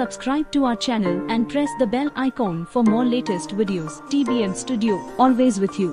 subscribe to our channel and press the bell icon for more latest videos. TBM Studio, always with you.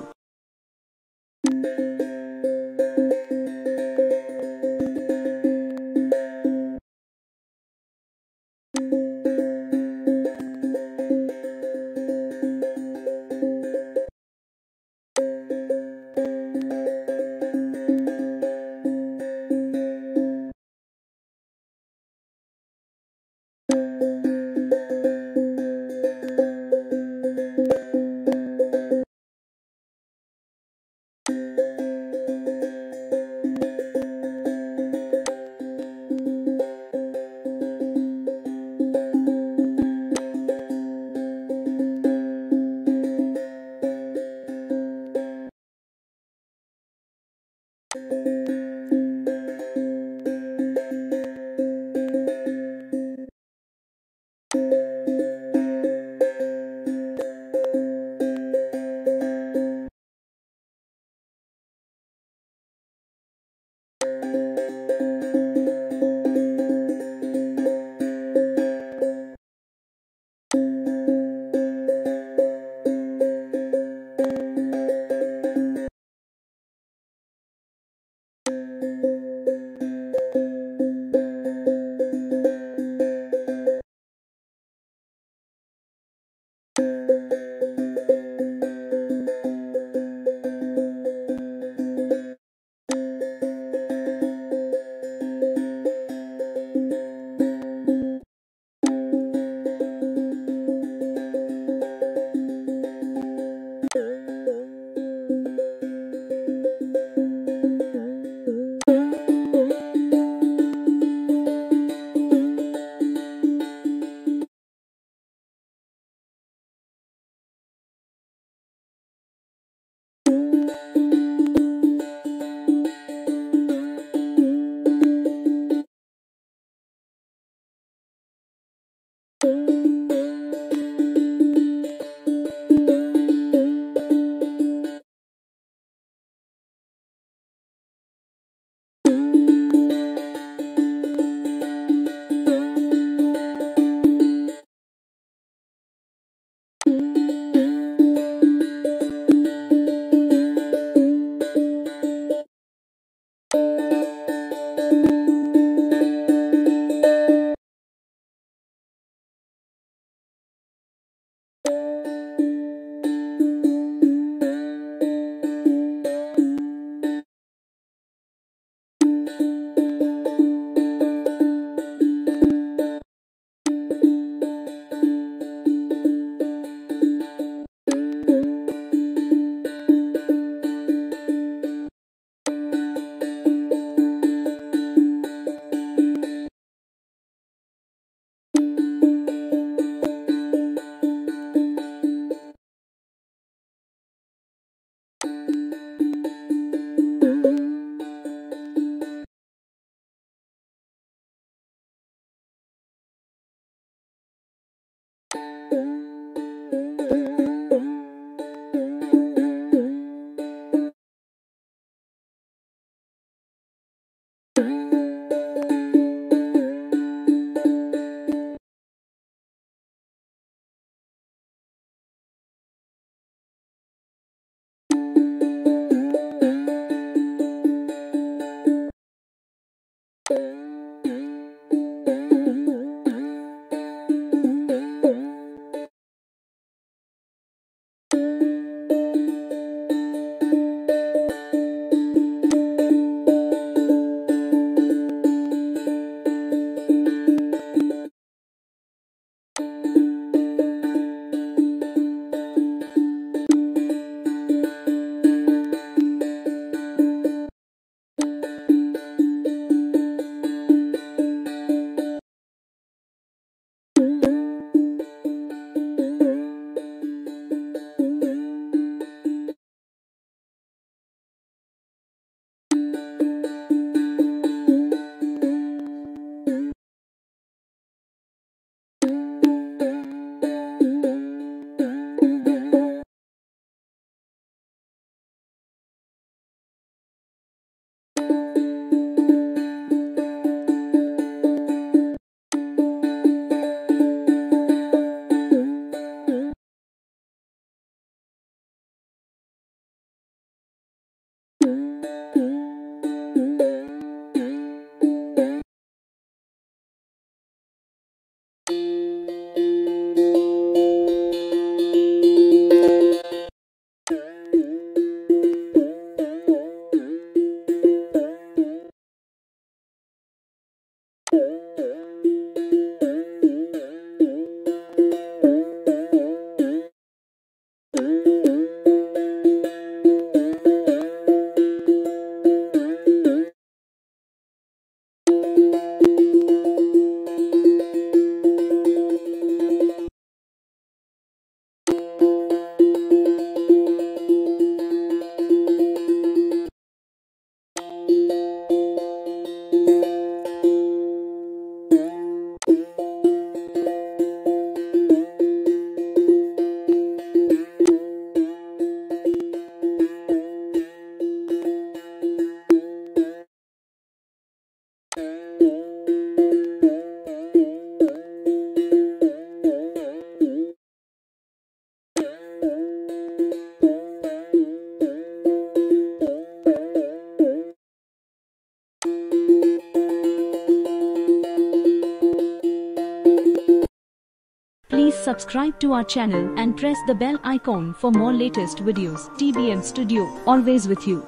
subscribe to our channel and press the bell icon for more latest videos. TBM Studio, always with you.